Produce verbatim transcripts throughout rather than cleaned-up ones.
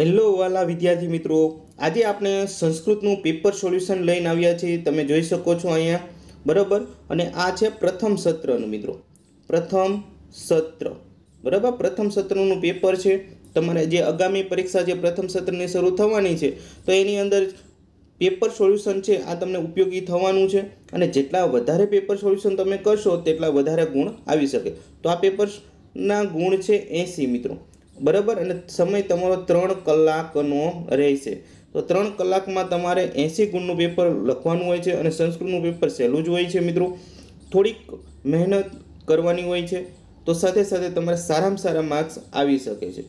Hello वाला विद्यार्थी मित्रों, आज आपने संस्कृत નું પેપર સોલ્યુશન લઈને આવ્યા છે। તમે જોઈ શકો છો અહીંયા, બરાબર। અને આ છે પ્રથમ સત્રનું મિત્રો, પ્રથમ સત્ર, બરાબર। પ્રથમ સત્રનું પેપર છે। તમારે જે આગામી પરીક્ષા જે પ્રથમ સત્રની શરૂ થવાની છે, તો એની અંદર પેપર સોલ્યુશન છે આ તમને ઉપયોગી થવાનું છે। અને જેટલા વધારે પેપર સોલ્યુશન તમે કરશો તેટલા વધારે ગુણ આવી શકે। તો આ પેપરના ગુણ છે એંસી મિત્રો, बराबर। अने समय तमारो त्रण कलाकनो रहेशे। तो त्रण कलाक में तमारे एंसी गुणनु पेपर लखवानुं होय छे। अने संस्कृतनुं पेपर सहेलुं ज होय छे मित्रों, थोड़ीक मेहनत करवानी होय छे। तो साथे साथे तमारे सारामां सारा मार्क्स आवी शके छे।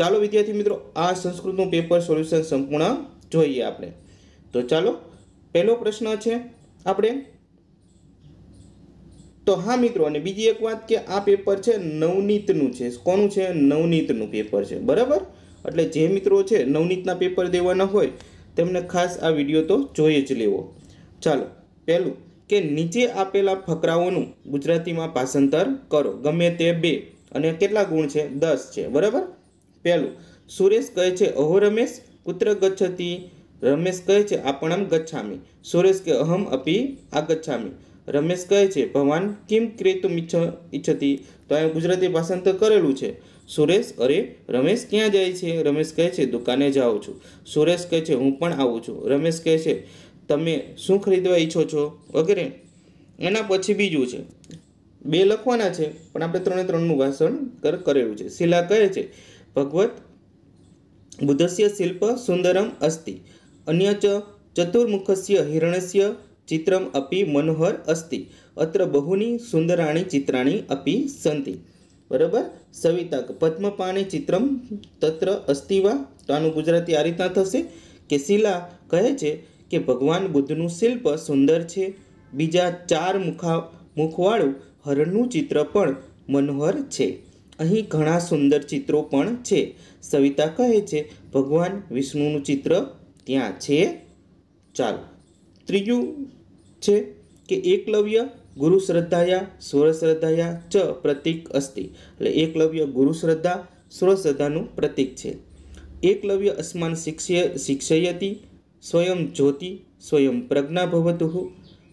चालो विद्यार्थी मित्रों, आ संस्कृतनुं पेपर सोल्यूशन संपूर्ण जोईए आपणे। तो चालो, पहेलो प्रश्न छे आपणे। तो हाँ मित्रों, बीजी एक बात कि आ पेपर है नवनीतनु है। कोनु है? नवनीतनु पेपर है, बराबर। एटले जे मित्रों है नवनीतना पेपर देवाना होय तेमने खास आ विडियो तो जोई ज लेवो। चलो, पहलू के नीचे आपेला फकराओनु गुजराती में भाषांतर करो, गमे ते बे। अने केटला गुण है? दस है, बराबर। पहलू, सुरेश कहे छे अहो रमेश कुत्र गच्छति। रमेश कहे छे आपणम गच्छामि। सुरेश के अहम अपि आगच्छामि। रमेश कहे छे भवान किम क्रेतुम इच्छति। तो अहीं गुजराती भाषांतर करेलू छे। सुरेश, अरे रमेश क्यां जाय छे? रमेश कहे छे दुकाने जाऊं छूं। सुरेश कहे छे हूँ पण आऊं छूं। रमेश कहे छे तमे शुं खरीदवा ईच्छो छो वगैरे। एना पछी बीजुं छे, बे लखवाना छे पण आपणे त्रणे त्रणनुं भाषांतर करेलू छे। शीला कहे छे भगवत बुद्धस्य शिल्प सुंदरम अस्ति, अन्य च चतुर्मुखस्य हिरणस्य चित्रम अपि मनोहर अस्ति, अत्र बहुनी सुंदराणी चित्राणी अपि सन्ति, बराबर। सविता पद्मपाणि चित्रम तत्र अस्ति वा। तो आनु गुजराती आ रीतना थशे के शीला कहे छे के भगवान बुद्धनु शिल्प सुंदर छे, बीजा चार मुखा मुखवाळु हरणनु चित्र पण मनोहर छे, अहीं घणा सुंदर चित्रो पण छे। सविता कहे छे भगवान विष्णुनु चित्र त्यां छे। चालो, त्रीजू छे के एकलव्य गुरु श्रद्धाया स्वर श्रद्धाया च प्रतीक अस्ति। एटले एकलव्य गुरु श्रद्धा स्वर श्रद्धानु प्रतीक छे। एकलव्य अस्मान् शिक्षय शिक्षयति स्वयं ज्योति स्वयं प्रज्ञा भवतुः,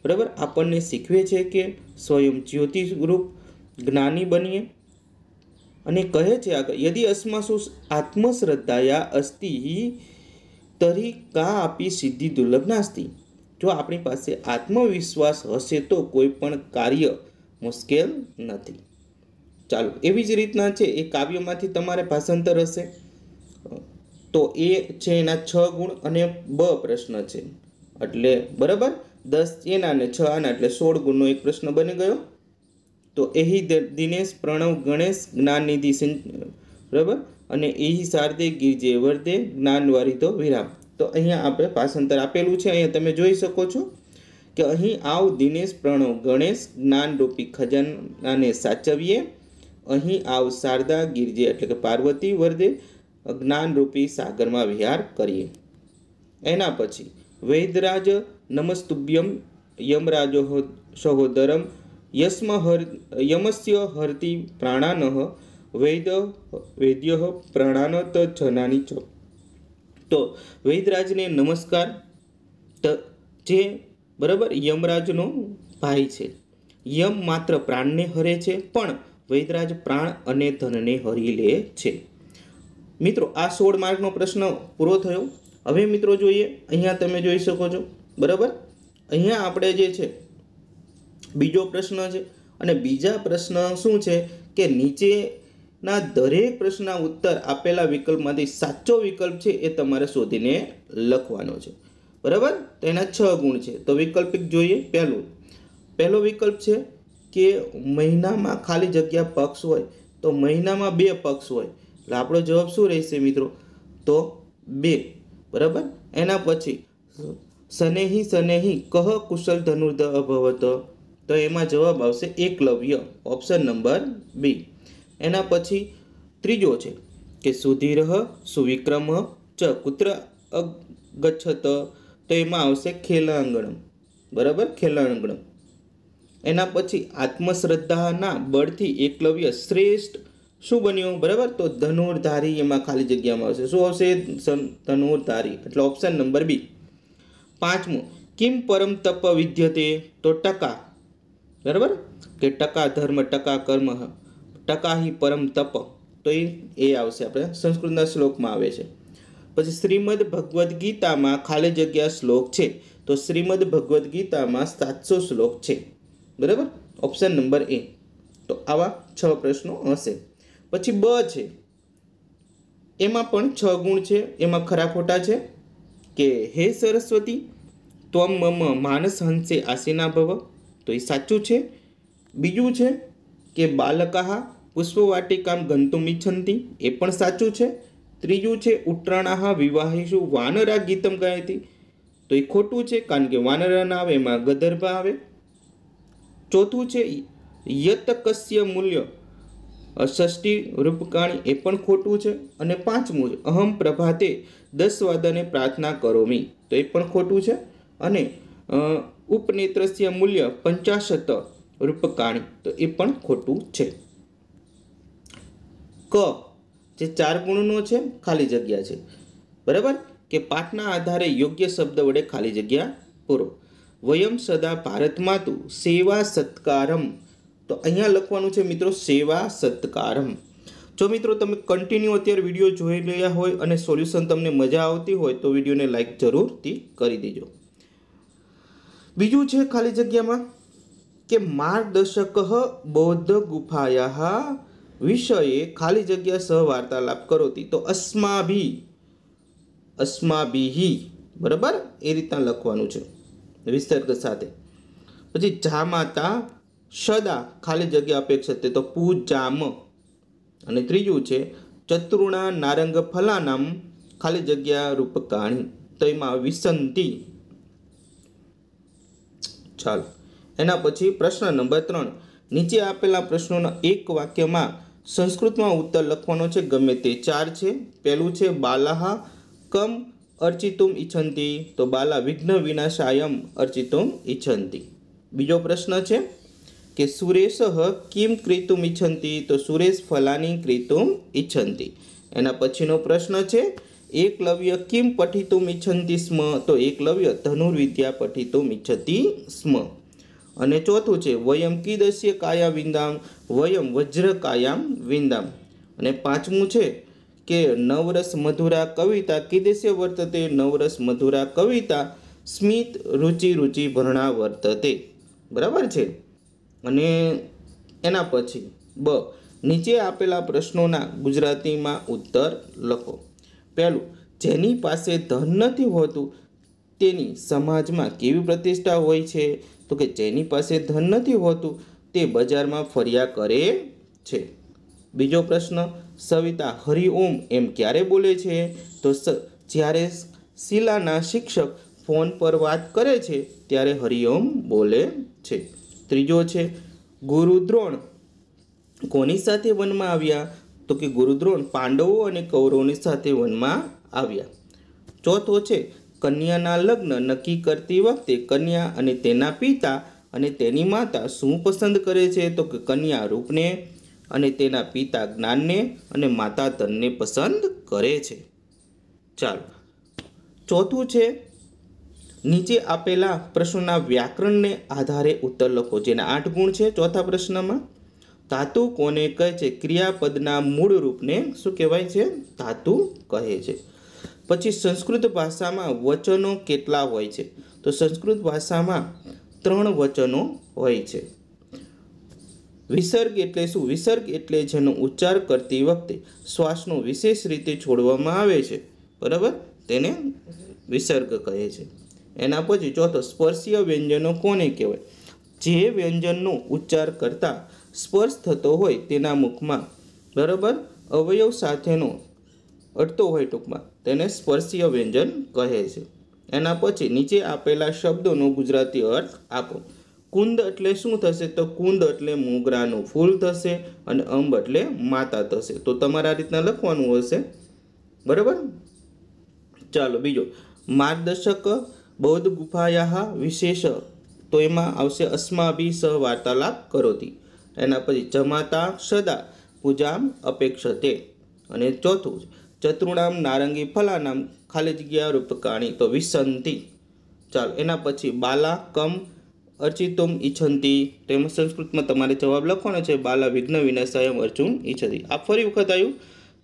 बराबर। आपने शीखवे छे के स्वयं ज्योति रूप ज्ञानी बनीए। अने कहे छे आगे यदि अस्मासु आत्मश्रद्धाया अस्ति तर्हि कापि सिद्धि दुर्लभनास्ति। जो अपनी पास आत्मविश्वास हशे तो कोईपण कार्य मुश्केल नहीं। चालो, एवी ज रीतना है ये काव्य में तमारे भाषांतर हशे। तो ए छे एना छ गुण अने ब प्रश्न है, एटले बराबर दस एना ने छ आना, एटले सोळ गुणनो एक प्रश्न बनी गयो। तो एही दिनेश प्रणव गणेश ज्ञाननिधि, बराबर। अने एही शारदे गिरजे वर्दे ज्ञानवारी तो विराम। तो अहीं आपणे भाषांतर आपेलू छे। अहीं तमे जोई शको छो के अहीं आव दिनेश प्रणव गणेश ज्ञान रूपी खजानाने साचवीए। अहीं आव शारदा गिरजे एटले के पार्वती वर्दे ज्ञान रूपी सागर में विहार करिए। एना पछी वैदराज नमस्तुभ्यम यमराजो सहोदरम यस्म हर यमस्य हरति प्राणानः वैद वैद्यः प्राणानत जनानि च। तो वैदराज ने नमस्कार जे, बराबर, यमराज नो भाई छे। यम मात्र प्राण ने हरे छे पण वैदराज प्राण अने धन ने हरी ले छे। मित्रों, आ सोळ मार्कनो प्रश्न पूरो थयो। हवे मित्रों जोईए, अहींया तमे जोई शको छो, बराबर। अहींया आपणे जे छे बीजो प्रश्न छे। अने बीजा प्रश्न शुं छे के नीचे ना दरेक प्रश्नना उत्तर आपेला विकल्पमांथी साचो विकल्प छे ए तमारे शोधीने लखवानो छे, बराबर। तो एना छ गुण छे। तो वैकल्पिक जोईए। पहेलो पहेलो विकल्प छे के महीनामां खाली जग्या पक्ष होय। तो महीनामां बे पक्ष होय એટલે આપણો જવાબ શું રહેશે મિત્રો? તો બે, બરાબર। એના પછી સનેહી સનેહી કહ કુશલ ધનુર્ધર અભવત, તો એમાં જવાબ આવશે એકલવ્ય, ઓપ્શન નંબર બી। एना पछी त्रीजो छे के सुधीरः सुविक्रमः च कुत्र गच्छत, तो एमां आवशे खेलांगणम, बराबर, खेलांगणम। एना पछी आत्मश्रद्धाना बळथी एकलव्य श्रेष्ठ શું બન્યું? બરાબર, તો ધનુર્ધારી એમાં ખાલી જગ્યામાં આવશે. શું આવશે? ધનુર્ધારી. એટલે ઓપ્શન નંબર બી. પાંચમું, કિમ પરમ તપ વિદ્યતે, તો ટકા. બરાબર કે ટકા ધર્મ ટકા કર્મ ટકા હિ પરમ તપ, તો એ આવશે. આપણે સંસ્કૃતના શ્લોકમાં આવે છે. પછી શ્રીમદ ભગવદ્ ગીતામાં ખાલી જગ્યા શ્લોક છે, તો શ્રીમદ ભગવદ્ ગીતામાં સાતસો શ્લોક છે. બરાબર, ઓપ્શન નંબર એ. તો આવા છ પ્રશ્નો હશે. પછી બ છે, એમાં પણ છ ગુણ છે. એમાં ખરા ખોટા છે કે હે સરસ્વતી ત્વમ મમ માનસ હંસે આસીના ભવ, તો એ સાચું છે. બીજું છે કે બાલકાહ પુષ્પવાટિકામ ગંતુમ ઇચ્છંતિ, એ પણ સાચું છે. ત્રીજું છે ઉત્તરાણાહ વિવાહેશુ વાનરા ગીતમ ગાયતી, તો એ ખોટું છે, કારણ કે વાનરા ના આવે, એમાં ગદર્ભ આવે. ચોથું છે યત કસ્ય મૂલ્ય ષષ્ટિ રૂપકાણી, એ પણ ખોટું છે. અને પાંચમું છે અહમ પ્રભાતે દસ વાદને પ્રાર્થના કરોમી, તો એ પણ ખોટું છે. અને ઉપનેત્રસ્ય મૂલ્ય પંચાશત રૂપકાણી, તો એ પણ ખોટું છે. ક જે ચાર ગુણનો છે, ખાલી જગ્યા છે. બરાબર કે પાઠના આધારે યોગ્ય શબ્દ વડે ખાલી જગ્યા પૂરો. વયમ સદા ભારત માતુ સેવા સત્કારમ, તો અહીંયા લખવાનું છે મિત્રો સેવા સત્કારમ. જો મિત્રો તમે કન્ટિન્યુ અત્યારે વિડીયો જોઈ રહ્યા હોય અને સોલ્યુશન તમને મજા આવતી હોય તો વિડીયોને લાઈક જરૂરથી કરી દેજો. બીજું છે ખાલી જગ્યામાં કે માર્ગદર્શક બૌદ્ધ ગુફાયા વિષયે ખાલી જગ્યા સહ વાર્તાલાપ કરોતી, તો અસ્માભી અસ્માભી બરાબર એ રીતના લખવાનું છે વિસર્ગ સાથે. પછી જામાતા સદા ખાલી જગ્યા અપેક્ષતે, તો પૂજામ. અને ત્રીજું છે ચતુર્ણા નારંગ ફલાનામ ખાલી જગ્યા રૂપકાણી, તો એમાં વિસંતી. ચાલો એના પછી પ્રશ્ન નંબર ત્રણ. નીચે આપેલા પ્રશ્નોના એક વાક્યમાં સંસ્કૃતમાં ઉત્તર લખવાનો છે, ગમે તે ચાર છે. પહેલું છે બાલાહા કમ અર્ચિતુમ ઇચ્છંતી, તો બાલા વિઘ્ન વિનાશાયમ અર્ચિતુમ ઇચ્છંતી. બીજો પ્રશ્ન છે કે સુરેશ કિમ ક્રેતુમ ઇચ્છંતી, તો સુરેશ ફલાની ક્રેતુમ ઇચ્છંતી. એના પછીનો પ્રશ્ન છે એકલવ્ય કિમ પઠિતુમ ઇચ્છંતી સ્મ, તો એકલવ્ય ધનુર્વિદ્યા પઠિતુમ ઇચ્છતી સ્મ. અને ચોથું છે વયમ કીદસ્ય કાયા વિંદામ, વયમ વજ્ર કાયામ વિંદામ. અને પાંચમું છે કે નવરસ મધુરા કવિતા કીદસ્ય વર્તતે, નવરસ મધુરા કવિતા સ્મિત રુચિ રુચિ ભરણા વર્તતે. બરાબર છે. અને એના પછી બ, નીચે આપેલા પ્રશ્નોના ગુજરાતીમાં ઉત્તર લખો. પહેલું, જેની પાસે ધન નથી હોતું તેની સમાજમાં કેવી પ્રતિષ્ઠા હોય છે? તો કે જેની પાસે ધન નથી હોતું તે બજારમાં ફર્યા કરે છે. બીજો પ્રશ્ન, સવિતા હરિઓમ એમ ક્યારે બોલે છે? તો જ્યારે શીલાના શિક્ષક ફોન પર વાત કરે છે ત્યારે હરિઓમ બોલે છે. ત્રીજો છે ગુરુદ્રોણ કોની સાથે વનમાં આવ્યા? તો કે ગુરુદ્રોણ પાંડવો અને કૌરવોની સાથે વનમાં આવ્યા. ચોથો છે કન્યાના લગ્ન નક્કી કરતી વખતે કન્યા અને તેના પિતા અને તેની માતા શું પસંદ કરે છે? તો કે કન્યા રૂપને અને તેના પિતા જ્ઞાનને અને માતા ધનને પસંદ કરે છે. ચાલો ચોથું છે નીચે આપેલા પ્રશ્નોના વ્યાકરણને આધારે ઉત્તર લખો, જેના આઠ ગુણ છે. ચોથા પ્રશ્નમાં ધાતુ કોને કહે છે? ક્રિયાપદના મૂળ રૂપને શું કહેવાય છે? ધાતુ કહે છે. પછી સંસ્કૃત ભાષામાં વચનો કેટલા હોય છે? તો સંસ્કૃત ભાષામાં ત્રણ વચનો હોય છે. વિસર્ગ એટલે શું? વિસર્ગ એટલે જેનો ઉચ્ચાર કરતી વખતે શ્વાસનો વિશેષ રીતે છોડવામાં આવે છે. બરાબર, તેને વિસર્ગ કહે છે. એના પછી ચોથો, સ્પર્શીય વ્યંજનો કોને કહેવાય? જે વ્યંજનનો ઉચ્ચાર કરતાં સ્પર્શ થતો હોય તેના મુખમાં બરાબર અવયવ સાથેનો અડતો હોય, ટૂંકમાં તેને સ્પર્શીય વ્યંજન કહે છે. એના પછી નીચે આપેલા શબ્દોનો ગુજરાતી અર્થ આપો. કુંદ એટલે શું થશે? તો કુંદ એટલે મોગરાનું ફૂલ થશે અને અંબ એટલે માતા થશે. તો તમારા રીતના લખવાનું હશે. બરાબર, ચાલો બીજો, માર્ગદર્શક બૌદ્ધ ગુફાયા વિશેષ, તો એમાં આવશે અસ્માભી સહ વાર્તાલાપ કરોતી. એના પછી જમાતા સદા पूजाम अपेक्षते। अने चौथुं चतुर्णाम नारंगी फलानाम खाली जग्या रूपकाणी तो विसंति। चलो एना पछी बाला कम अर्चितुम इच्छन्ति। तेम संस्कृत में तमारे जवाब लखवानो छे बाला विघ्न विनाशायम अर्जुन इच्छति। आ फरी वखत आव्युं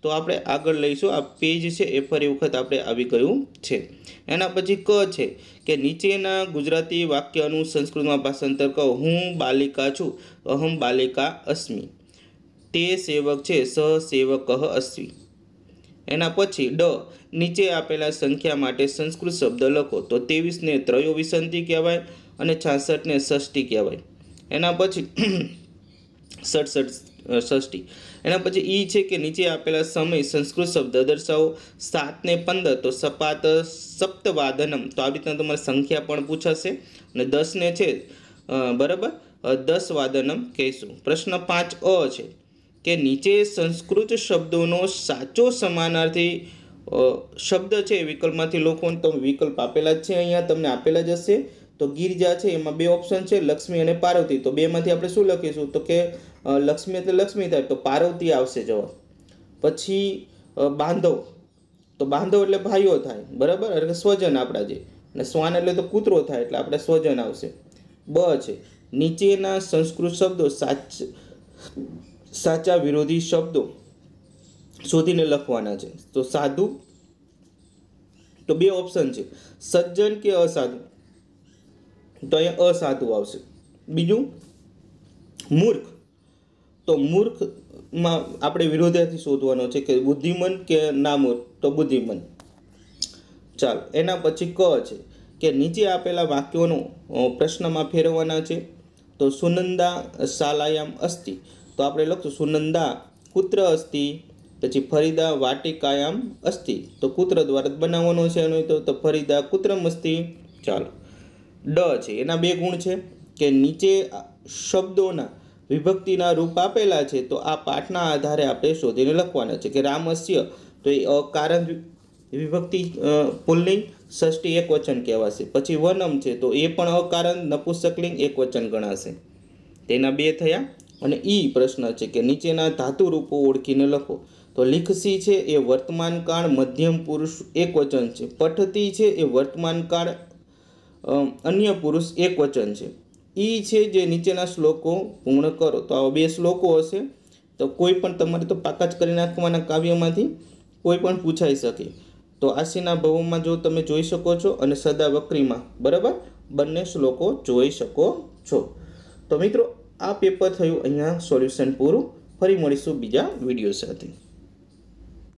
तो आपणे आगळ लईशुं। आ पेज छे ए फरी वखत आपणे आवी गयुं छे। एना पछी क छे के नीचेना गुजराती वाक्यनुं संस्कृत में भाषांतर करो। हूँ बालिका छुं, अहम बालिका अस्मि। ते सेवक छे, स सेवकः अस्मि। एना पछी ड नीचे आपेला संख्या माटे संस्कृत शब्द लखो। तो तेवीस ने त्रयोविंशति कहेवाय अने छासठ ने षष्ठी कहेवाय। एना पछी सड़सठ षष्ठी। एना पछी ई छे के नीचे आपेला समय संस्कृत शब्द दर्शावो। सात ने पंदर तो सपात सप्तवादनम। तो आ रीतना तमारे संख्या पण पूछाशे। अने दस ने छे बराबर दस वादनम कहीशुं। प्रश्न पांच अ छे के नीचे संस्कृत शब्दों साचो समानार्थी शब्द है विकल्प में लखो। तो विकल्प आपेला है अहीं तमने आपेला ज हशे। तो गिरजा है एमां बे ऑप्शन है लक्ष्मी और पार्वती। तो बेमांथी आपणे शुं लखीशुं तो के लक्ष्मी एटले लक्ष्मी थाय तो पार्वती आवशे जवाब। पछी बांधव तो बांधव एटले भाईओ थाय बराबर એટલે स्वजन आपड़ा जे। अने स्वान एटले तो कूतरो थाय एटले आपणे स्वजन आवशे। ब छे नीचेना संस्कृत शब्दों साच साचा विरोधी शब्दों शोधीने लखवाना छे। तो साधु तो बे ऑप्शन है सज्जन के असाधु। तो अहींया असाधु आवशे। बीजुं मूर्ख तो मूर्ख में आपणे विरोधार्थी शोधवानो छे के बुद्धिमन के नामूर्ख। तो बुद्धिमन। चलो एना पछी क छे के नीचे आपेला वाक्योनो प्रश्न में फेरवाना छे। तो सुनंदा शालायाम अस्ति। तो आपणे लखशुं सुनंदा कुत्र अस्ति। पछी फरीदा वाटिकायाम अस्ति। तो कुत्र द्वारा बनाववानो छे एनो। तो, तो फरीदा कुत्रम अस्ति। चलो ड छे एना बे गुण छे के नीचे शब्दोना विभक्तिना रूप आपेला है। तो आ पाठना आधारे आपणे शोधीने लखवाना छे के रामस्य तो ए अकारण विभक्ति पुल्लिंग षष्ठी एकवचन कहेवाशे। पछी वनम है तो ए पण अकारण नपुंसकलिंग एकवचन गणाशे। तेना बे थया। अने ई प्रश्न है कि नीचेना धातु रूपो ओळखीने लखो। तो लिखसी है ए वर्तमान काळ मध्यम पुरुष एकवचन है। पठती है ए वर्तमान काळ अन्य पुरुष एकवचन है। ई छे जे नीचेना श्लोकों पूर्ण करो। तो आ बे श्लोकों हशे। तो कोईपण तमारे तो पाका ज करी नाखवाना काव्यमांथी कोईपण पूछाई सके। तो आशीना भवमां जो तमे जोई शको छो अने सदावक्रीमां बराबर बंने श्लोकों जोई शको छो। तो मित्रों आ पेपर थयुं अहींया सोल्यूशन पूरुं। फरी मळीशुं बीजा विडियो साथे।